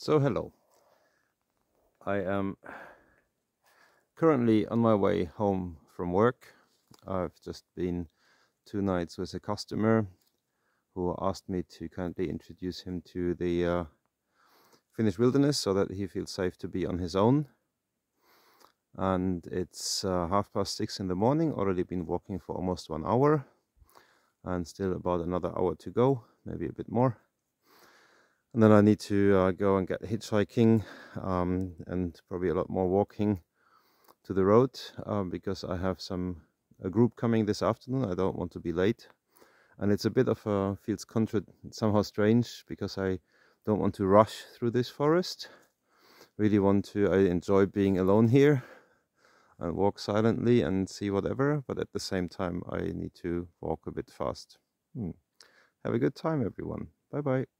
So hello, I am currently on my way home from work. I've just been 2 nights with a customer who asked me to kindly introduce him to the Finnish wilderness so that he feels safe to be on his own. And it's 6:30 in the morning, already been walking for almost 1 hour and still about another hour to go, maybe a bit more. And then I need to go and get hitchhiking and probably a lot more walking to the road because I have a group coming this afternoon. I don't want to be late. And it's a bit of a, feels somehow strange because I don't want to rush through this forest. Really want to, I enjoy being alone here and walk silently and see whatever. But at the same time, I need to walk a bit fast. Have a good time, everyone. Bye-bye.